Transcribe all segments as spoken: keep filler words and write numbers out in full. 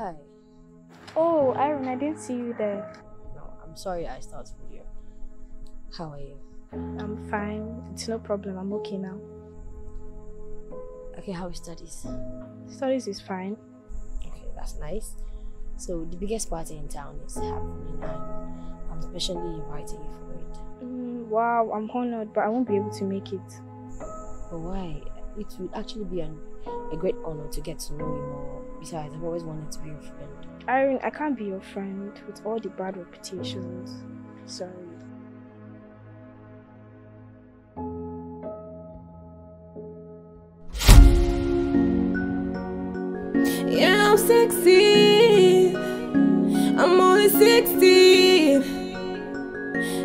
Hi. Oh, Aaron, I didn't see you there. No, I'm sorry I started with you. How are you? I'm fine. It's no problem. I'm okay now. Okay, how is studies? Studies is fine. Okay, that's nice. So the biggest party in town is happening and I'm especially inviting you for it. Mm, wow, I'm honored, but I won't be able to make it. But why? It would actually be an, a great honor to get to know you more. Besides, I've always wanted to be your friend. Irene, I can't be your friend with all the bad reputations. Sorry. Yeah, I'm sixteen. I'm only sixteen.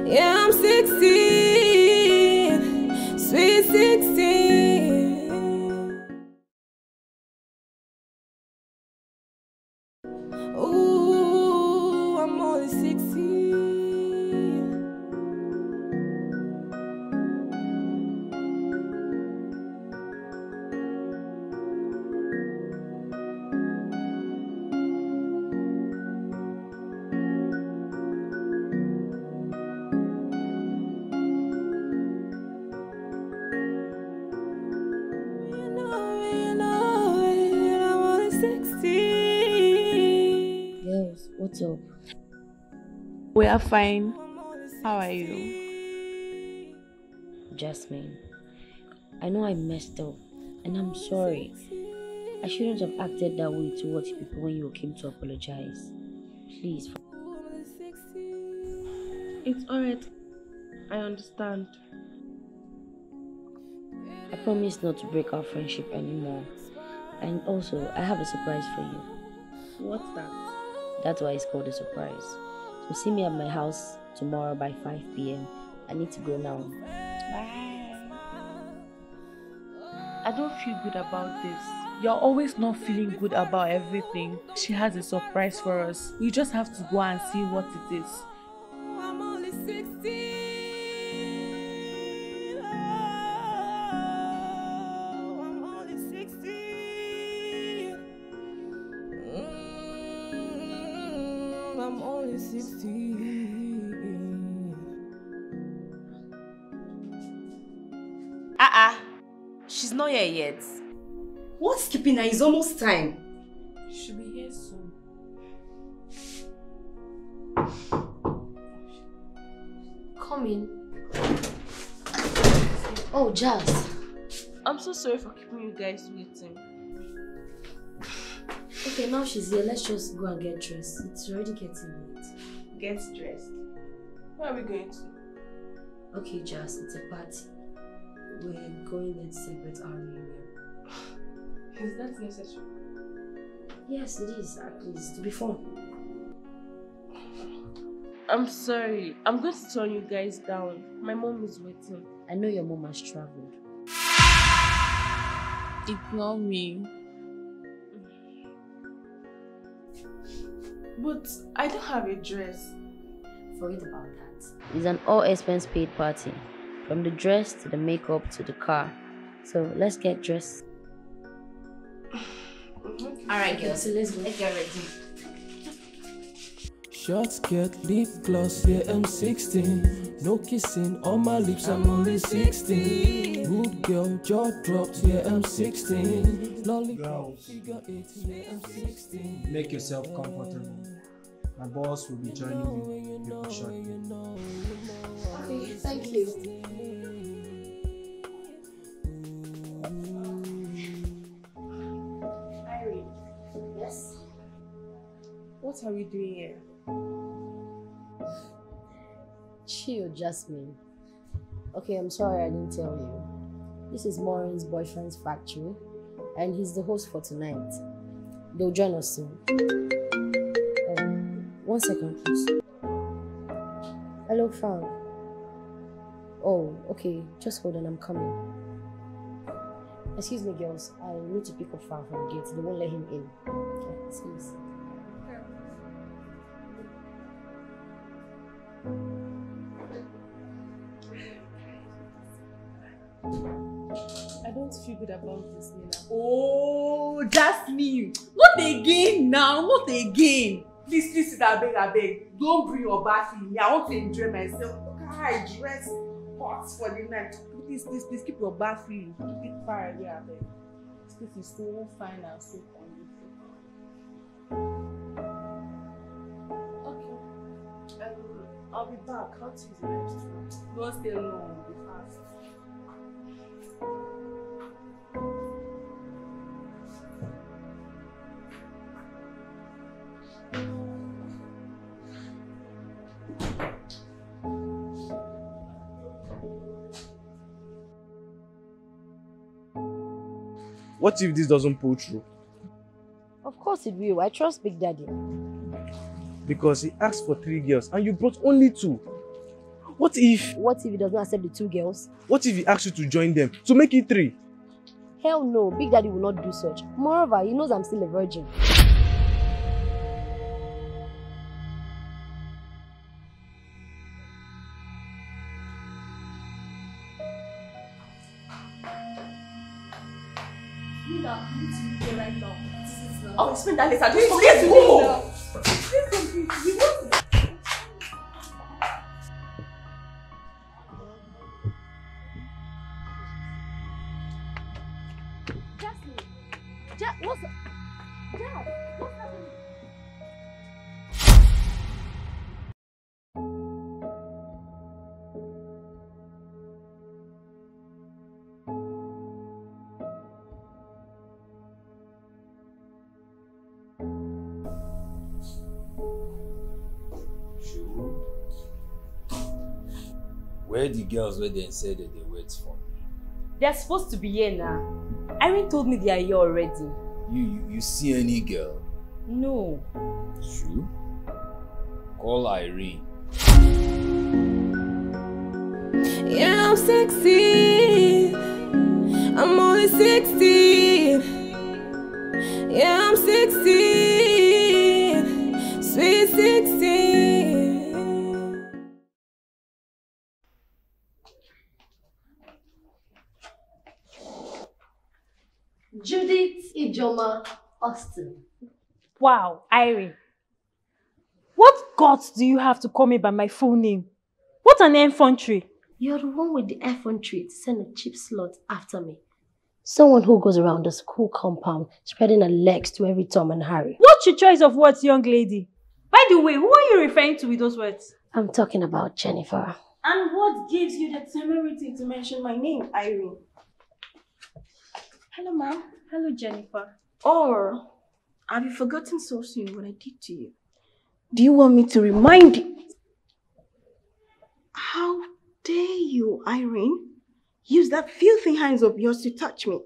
Yeah, I'm sixteen. Sweet sixteen. Ooh, I'm only sixteen. You know it, you know it, I'm only sixteen. What's up? We are fine. How are you? Jasmine, I know I messed up and I'm sorry. I shouldn't have acted that way towards people when you came to apologize. Please. It's alright. I understand. I promise not to break our friendship anymore. And also, I have a surprise for you. What's that? That's why it's called a surprise. So see me at my house tomorrow by five p m I need to go now. Bye. I don't feel good about this. You're always not feeling good about everything. She has a surprise for us. We just have to go and see what it is. I'm only sixteen. I'm only sixteen. Uh-uh. She's not here yet. What's skipping her? It's almost time. She should be here soon. Come in. Oh, Jazz. I'm so sorry for keeping you guys waiting. Okay, now she's here. Let's just go and get dressed. It's already getting late. Get dressed. Where are we going to? Okay, Jazz, it's a party. We're going there to celebrate our reunion. Is that necessary? Yes, it is. At least to be fun. I'm sorry. I'm going to turn you guys down. My mom is waiting. I know your mom has traveled. Ignore me. But I don't have a dress. Forget about that. It's an all-expense-paid party. From the dress to the makeup to the car. So let's get dressed. Alright girls, so let's go. Let's get ready. Shots get lip gloss, yeah, I'm sixteen. No kissing on my lips, I'm only sixteen. Rude girl, jaw drops, yeah, I'm sixteen. Lollipop, figure eight, yeah, I'm sixteen. Make yourself comfortable. My boss will be joining you shortly. Okay, thank you. Irene. Yes? What are we doing here? Chill, Jasmine. Okay, I'm sorry I didn't tell you. This is Maureen's boyfriend's factory, and he's the host for tonight. They'll join us soon. One second, please. Hello, Fran. Oh, okay. Just hold on, I'm coming. Excuse me, girls. I need to pick up Fran from the gate. They won't let him in. Okay, excuse me. I don't feel good about this, Nina. Oh, that's me. Not again now, not again. Please, please, I beg, I beg. Don't bring your bath in here. I want to enjoy myself. Look how I dress hot for the night. Please, please, please, keep your bath free. Keep it far away, I beg. This place is so fine and so wonderful. Okay. Um, I'll be back. How to use the next room? Don't stay long. Be fast. What if this doesn't pull through? Of course it will. I trust Big Daddy. Because he asked for three girls and you brought only two. What if... What if he does not accept the two girls? What if he asks you to join them to make it three? Hell no. Big Daddy will not do such. Moreover, he knows I'm still a virgin. I'll explain that later. Please, please, please go! Please, please, please. Jasmine! Jack, what's... Jack, what's happening? Where the girls where they said that they wait for me? They're supposed to be here now. Irene told me they are here already. You, you, you see any girl? No. True? Call Irene. Yeah, I'm sixteen. I'm only sixteen. Yeah, I'm sixteen. Sweet sixteen. Judith Ijoma Austin. Wow, Irene. What guts do you have to call me by my full name? What an effrontery. You're the one with the effrontery to send a cheap slut after me. Someone who goes around the school compound spreading her legs to every Tom and Harry. What's your choice of words, young lady? By the way, who are you referring to with those words? I'm talking about Jennifer. And what gives you the temerity to mention my name, Irene? Hello, ma'am. Hello, Jennifer. Or have you forgotten so soon what I did to you? Do you want me to remind you? How dare you, Irene? Use that filthy hands of yours to touch me.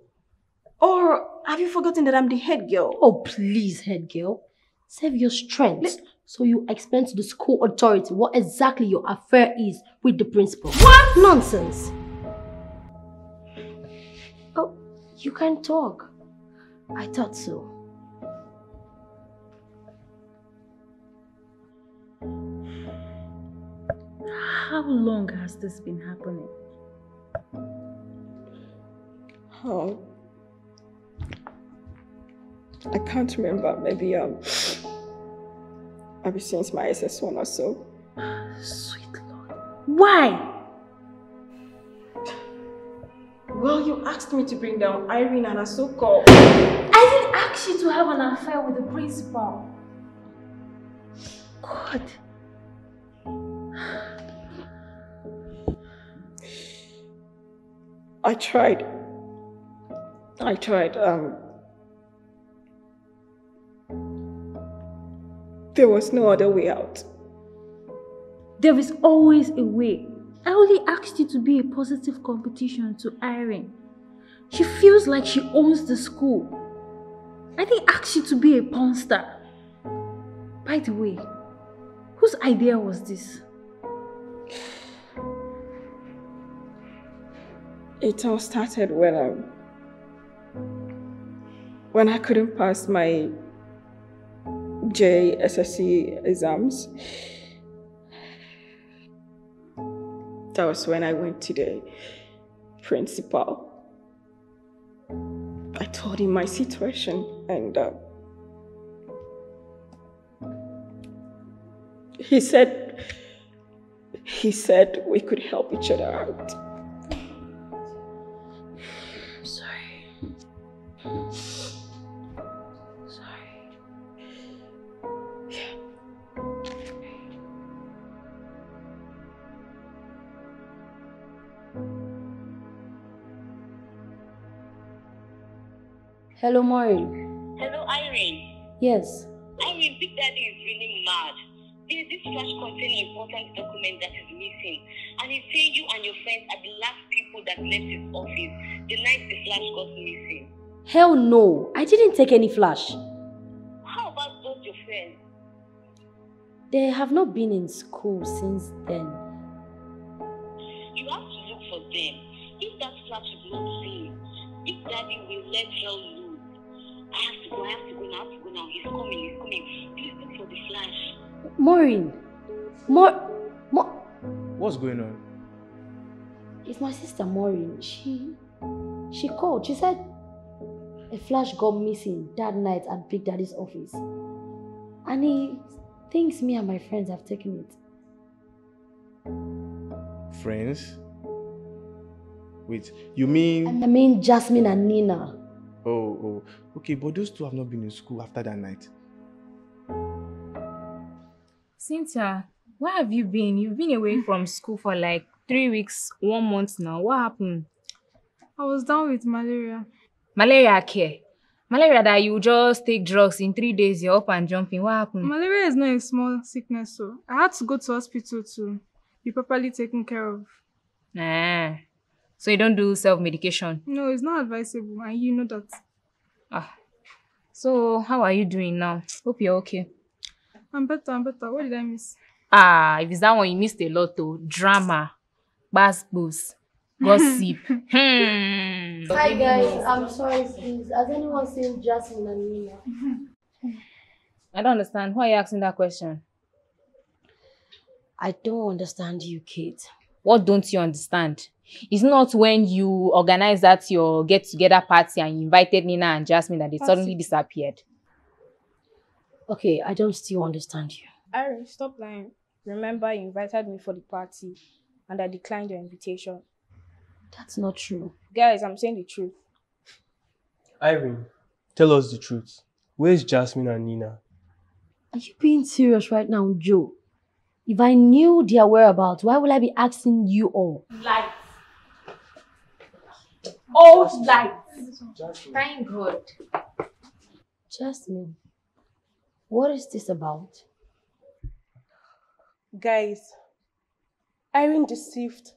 Or have you forgotten that I'm the head girl? Oh, please, head girl. Save your strength Let so you explain to the school authority what exactly your affair is with the principal. What nonsense! You can't talk. I thought so. How long has this been happening? Oh, I can't remember. Maybe um, maybe since my S S one or so. Sweet Lord. Why? Well, you asked me to bring down Irene and her so-called. I didn't ask you to have an affair with the principal. God. I tried. I tried. Um, there was no other way out. There is always a way. I only asked you to be a positive competition to Irene. She feels like she owns the school. I didn't ask you to be a porn star. By the way, whose idea was this? It all started when I... when I couldn't pass my J S S C exams. That was when I went to the principal. told him my situation, and uh, he said, he said we could help each other out. I'm sorry. I'm sorry. Yeah. Hello, Maureen. Hello, Irene. Yes. Irene, Big Daddy is really mad. There's this trash containing important document that is missing. And he's saying you and your friends are the last people that left his office the night the flash got missing. Hell no, I didn't take any flash. How about both your friends? They have not been in school since then. You have to look for them. If that flash is not saved, Big Daddy will let hell loose. I have to go, I have to go now, I have to go now. He's coming, he's coming. Please look for the flash. Maureen, Maur, Maur. What's going on? It's my sister Maureen. She, she called. She said a flash got missing that night at Big Daddy's office, and he thinks me and my friends have taken it. Friends? Wait, you mean? I mean Jasmine and Nina. Oh, oh, okay. But those two have not been in school after that night. Cynthia, where have you been? You've been away from school for like three weeks, one month now. What happened? I was down with malaria. Malaria care? Malaria that you just take drugs in three days, you're up and jumping. What happened? Malaria is not a small sickness, so I had to go to hospital to be properly taken care of. Ah, so you don't do self-medication? No, it's not advisable, and you know that. Ah, so how are you doing now? Hope you're okay. I'm better, I'm better. What did I miss? Ah, if it's that one, you missed a lot though. Drama, bass boost, gossip. hmm. Hi guys, I'm sorry, please. Has anyone seen Jasmine and Nina? I don't understand. Why are you asking that question? I don't understand you, Kate. What don't you understand? It's not when you organized that your get-together party and you invited Nina and Jasmine that they party. Suddenly disappeared. Okay, I don't still understand you. Irene, stop lying. Remember, you invited me for the party and I declined your invitation. That's not true. Guys, I'm saying the truth. Irene, tell us the truth. Where's Jasmine and Nina? Are you being serious right now, Joe? If I knew their whereabouts, why would I be asking you all? Lights. All lights. Thank God. Jasmine. What is this about? Guys, Irene deceived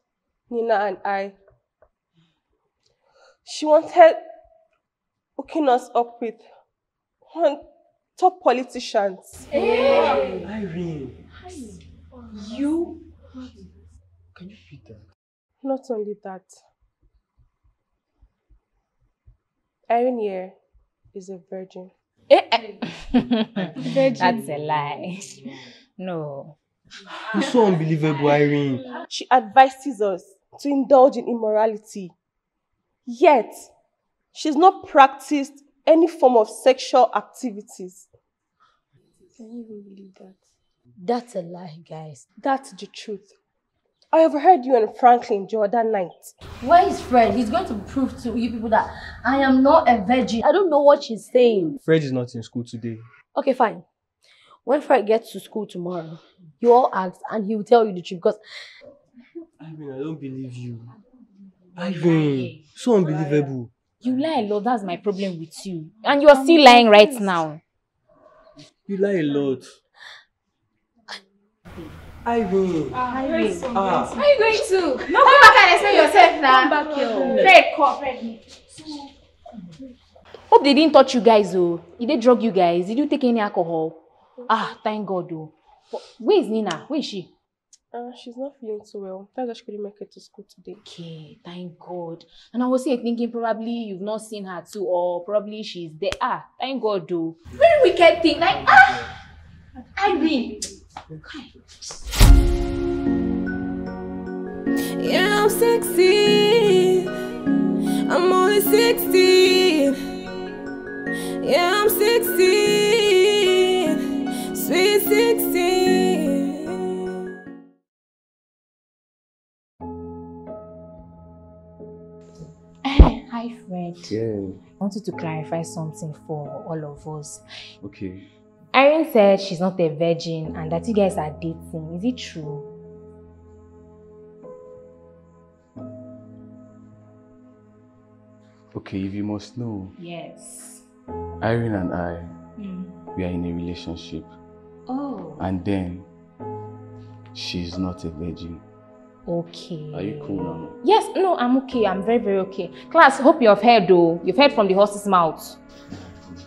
Nina and I. She wanted hooking us up with one top politicians. Hey. Irene! You? Can you feed that? Not only that. Irene here is a virgin. That's a lie. No. It's so unbelievable, Irene. She advises us to indulge in immorality. Yet, she's not practiced any form of sexual activities. Can you even believe that? That's a lie, guys. That's the truth. I overheard you and Franklin Jordan night. Where is Fred? He's going to prove to you people that I am not a virgin. I don't know what she's saying. Fred is not in school today. Okay, fine. When Fred gets to school tomorrow, you all ask and he will tell you the truth because... I mean, I don't believe you. Irene, so unbelievable. You lie a lot, that's my problem with you. And you are still lying right now. You lie a lot. Irene. Uh, Irene. So uh, Where are you going to? No, come, come back and explain yourself now. Come back here. Fred, call Fred. Hope they didn't touch you guys, though. Did they drug you guys? Did you take any alcohol? Ah, thank God, though. Where is Nina? Where is she? Uh, she's not feeling so well. That's why she couldn't make it to school today. Okay, thank God. And I was here thinking probably you've not seen her too, or probably she's there. Ah, thank God, though. Very wicked thing. Like, ah! Irene. Okay. Yeah, I'm sexy. I'm only sixteen. Yeah, I'm sixteen, sweet sixteen. Hi, Fred. Yeah. I wanted to clarify something for all of us. Okay. Irene said she's not a virgin and that you guys are dating. Is it true? Okay, if you must know. Yes. Irene and I, mm. we are in a relationship. Oh. And then, she's not a virgin. Okay. Are you cool now? Yes, no, I'm okay. I'm very, very okay. Class, hope you have heard though. You've heard from the horse's mouth. Shake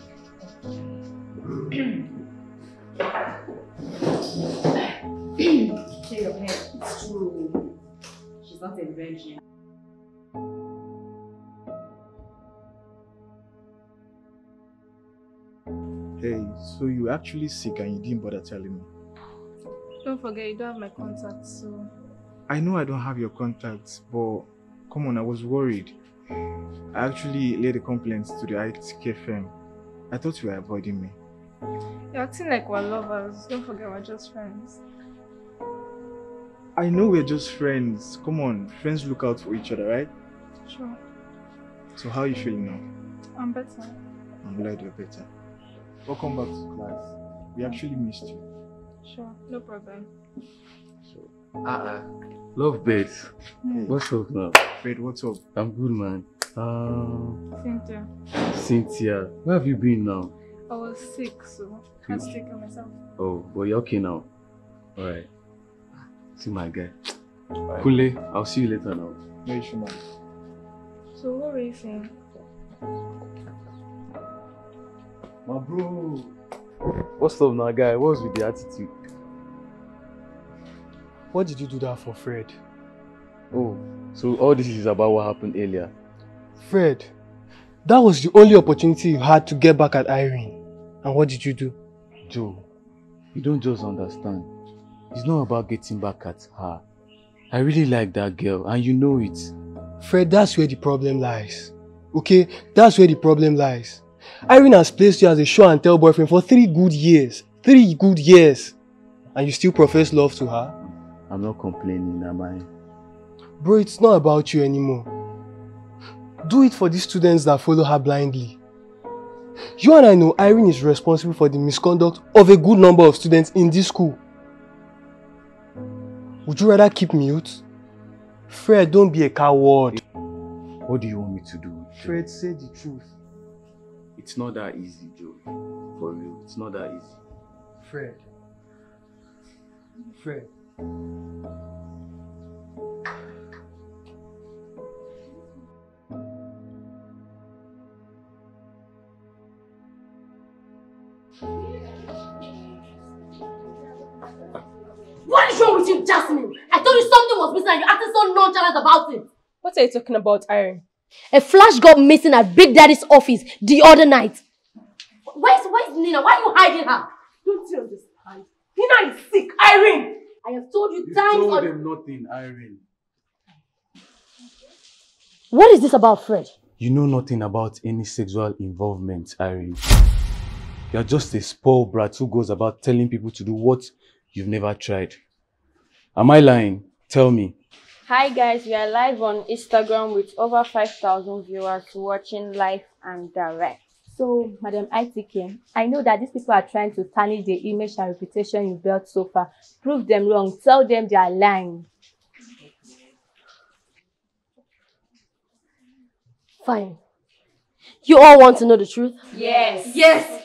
your head. It's true. She's not a virgin. Hey, so you were actually sick and you didn't bother telling me. Don't forget, you don't have my contacts, so... I know I don't have your contacts, but come on, I was worried. I actually laid a complaint to the I T K firm. I thought you were avoiding me. You're acting like we're lovers. Don't forget, we're just friends. I know we're just friends. Come on, friends look out for each other, right? Sure. So how are you feeling now? I'm better. I'm glad you're better. Welcome back to class. We actually missed you. Sure, no problem. So, uh-uh. Love, Bed. Mm. What's up now? Bed, what's up? I'm good, man. Um, Cynthia. Cynthia, where have you been now? I was sick, so I can't take care of myself. Oh, but you're okay now. Alright. See my guy. Right. Kule, I'll see you later now. No issue, man. So, what were you saying? My bro! What's up now, guy? What's with the attitude? What did you do that for, Fred? Oh, so all this is about what happened earlier. Fred, that was the only opportunity you had to get back at Irene. And what did you do? Joe, you don't just understand. It's not about getting back at her. I really like that girl, and you know it. Fred, that's where the problem lies. Okay? That's where the problem lies. Irene has placed you as a show and tell boyfriend for three good years. Three good years. And you still profess love to her? I'm not complaining, am I? Bro, it's not about you anymore. Do it for the students that follow her blindly. You and I know Irene is responsible for the misconduct of a good number of students in this school. Would you rather keep mute? Fred, don't be a coward. What do you want me to do? Fred, say the truth. It's not that easy, Joe. For real, it's not that easy. Fred. Fred. What is wrong with you, Jasmine? I told you something was missing and you acted so nonchalant about it. What are you talking about, Irene? A flash got missing at Big Daddy's office the other night. Where's, where's Nina? Why are you hiding her? Don't you understand? Nina is sick, Irene! I have told you, you times told on... them nothing, Irene. What is this about, Fred? You know nothing about any sexual involvement, Irene. You are just a spoiled brat who goes about telling people to do what you've never tried. Am I lying? Tell me. Hi guys, we are live on Instagram with over five thousand viewers watching live and direct. So, Madam I T K, I know that these people are trying to tarnish the image and reputation you've built so far. Prove them wrong. Tell them they are lying. Fine. You all want to know the truth? Yes. Yes.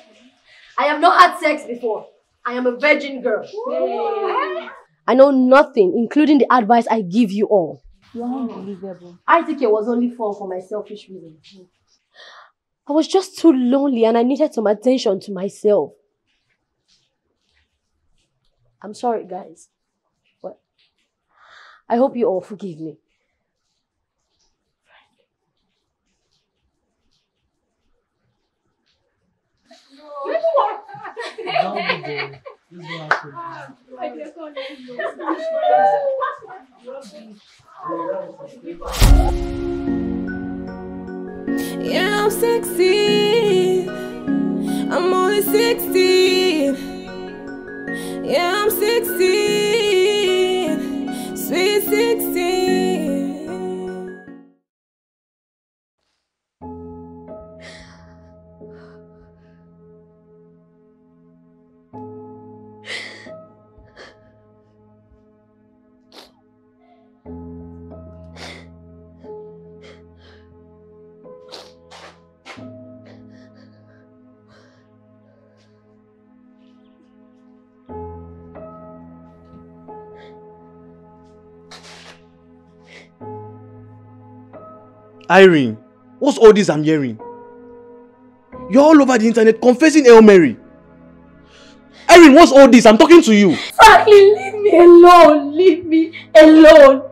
I have not had sex before. I am a virgin girl. Yay. I know nothing, including the advice I give you all. You're unbelievable. I think it was only fun for my selfish reason. I was just too lonely and I needed some attention to myself. I'm sorry, guys. But I hope you all forgive me. No. Yeah, I'm sexy. sixteen. Yeah, I'm sixteen. Sweet sixteen. Irene, what's all this I'm hearing? You're all over the internet confessing Hail Mary. Irene, what's all this? I'm talking to you. Franklin, leave me alone. Leave me alone.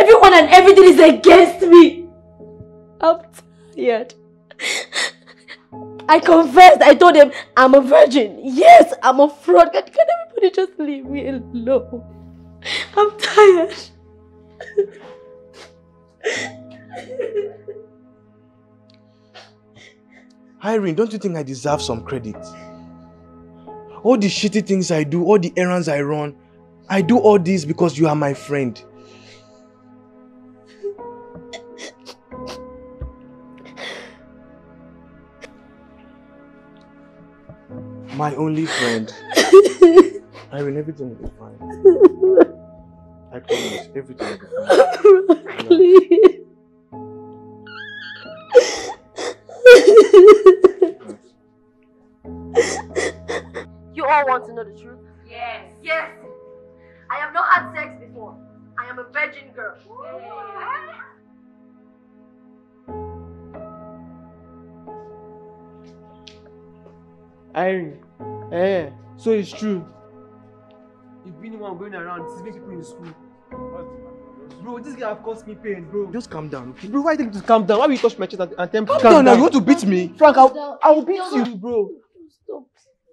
Everyone and everything is against me. I'm tired. I confessed. I told them I'm a virgin. Yes, I'm a fraud. Can, can everybody just leave me alone? I'm tired. Irene, don't you think I deserve some credit? All the shitty things I do, all the errands I run, I do all this because you are my friend. My only friend. Irene, everything will be fine. I promise, everything will be fine. Please. You all want to know the truth? Yes. Yes. I have not had sex before. I am a virgin girl. Yeah. Irene, eh? So it's true. You've been the one going around deceiving people in school. Bro, this guy have caused me pain, bro. Just calm down, okay? Bro, why do you think to calm down? Why will you touch my chest and, and temper? Calm, calm down now, you want to beat me? Frank, I'll, I'll beat no, you, bro. Stop,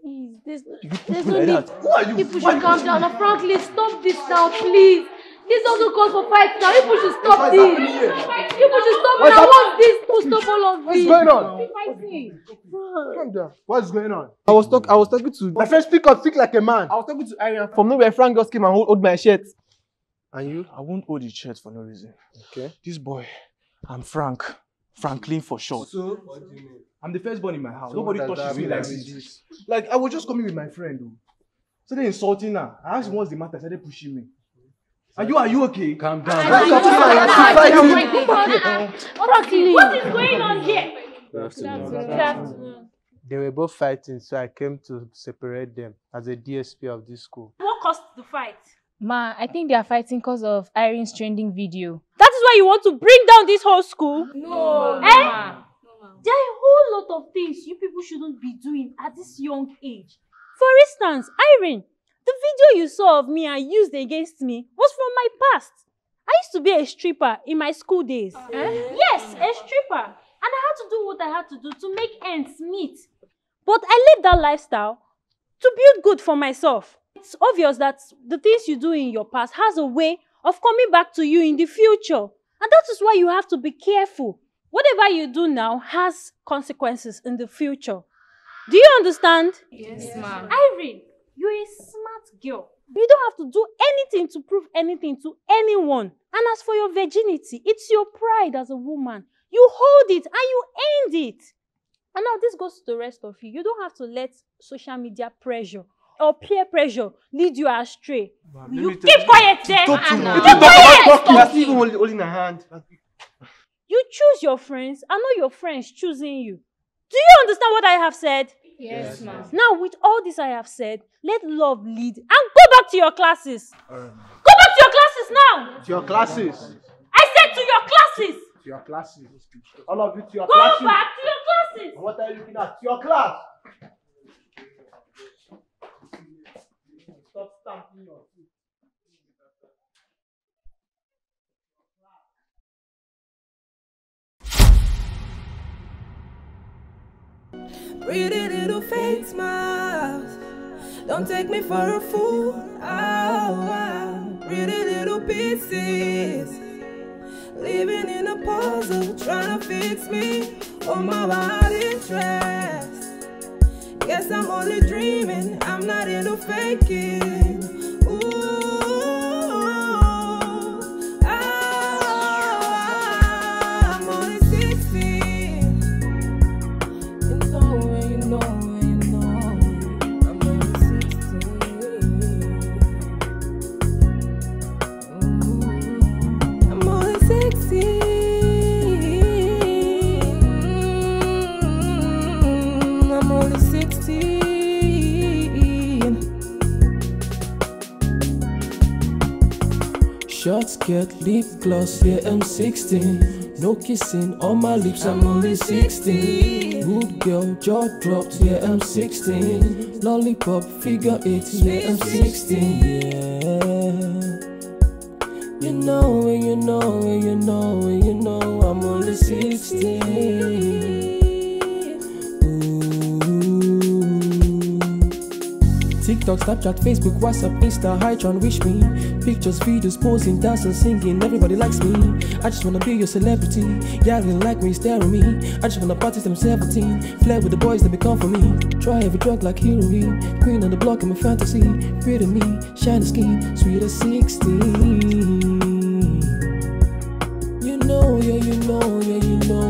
please. There's, there's no need. Who are you? People should calm down. Now, Franklin, stop this now, please. This doesn't cause for fights now. People should stop this. People should stop now. What's this? Who stop all of this? What's going on? Calm down. What's going on? I was, talk, I was talking to... My friend, speak up. Speak like a man. I was talking to Irene. From nowhere, Frank just came and hold, hold my shirt. And you? I won't hold the shirt for no reason. Okay. This boy, I'm Frank. Franklin for short. So, what do you mean? I'm the first born in my house. So Nobody touches me like this. this. Like, I was just coming with my friend, though. So they insulting her. I asked him what's the matter. I started pushing me. Are you, are you okay? Calm down. Franklin, what is going on here? Good afternoon. Good afternoon. They were both fighting, so I came to separate them as a D S P of this school. What caused the fight? Ma, I think they are fighting because of Irene's trending video. That is why you want to bring down this whole school? No, no, eh? no, no. There are a whole lot of things you people shouldn't be doing at this young age. For instance, Irene, the video you saw of me and used against me was from my past. I used to be a stripper in my school days. Uh, eh? Yes, a stripper. And I had to do what I had to do to make ends meet. But I lived that lifestyle to build good for myself. It's obvious that the things you do in your past has a way of coming back to you in the future. And that is why you have to be careful. Whatever you do now has consequences in the future. Do you understand? Yes, yes ma'am. Irene, you're a smart girl. You don't have to do anything to prove anything to anyone. And as for your virginity, it's your pride as a woman. You hold it and you end it. And now this goes to the rest of you. You don't have to let social media pressure or peer pressure lead you astray. Wow, you keep quiet there. Keep quiet. You are holding a hand. You choose your friends and not your friends choosing you. Do you understand what I have said? Yes, yes ma'am. Now, with all this I have said, let love lead and go back to your classes. Um, go back to your classes now. To your classes. I said to your classes. To your classes. All of you to your go classes. Go back to your classes. What are you looking at? To your class. Pretty little fake smiles, don't take me for a fool. Oh, wow. Pretty little pieces, living in a puzzle, trying to fix me. Oh, my body dressed Yes, I'm only dreaming, I'm not into faking. Ooh, I'm only sixteen. You know it, you know it, you know it. I'm only sixteen. Ooh. I'm only sixteen. Short skirt, lip gloss, yeah, I'm sixteen. No kissing on my lips, I'm only sixteen. Good girl, jaw dropped, yeah, I'm sixteen. Lollipop, figure eight, yeah, I'm sixteen. Yeah, you know, and you know, and you know, and you know, I'm only sixteen. TikTok, Snapchat, Facebook, WhatsApp, Insta, hi, John, wish me. Pictures, videos, posing, dancing, singing, everybody likes me. I just wanna be your celebrity. Yeah, they like me, stare at me. I just wanna party till I'm seventeen. Flare with the boys, they become for me. Try every drug like Hillary. Queen on the block, I'm a fantasy. Pretty me, shiny skin, sweet as sixteen. You know, yeah, you know, yeah, you know.